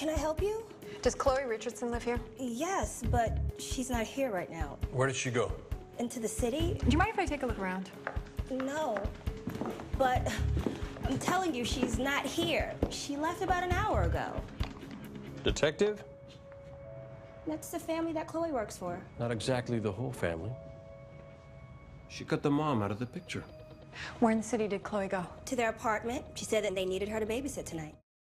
Can I help you? Does Chloe Richardson live here? Yes, but she's not here right now. Where did she go? Into the city. Do you mind if I take a look around? No, but I'm telling you, she's not here. She left about an hour ago. Detective? That's the family that Chloe works for. Not exactly the whole family. She cut the mom out of the picture. Where in the city did Chloe go? To their apartment. She said that they needed her to babysit tonight.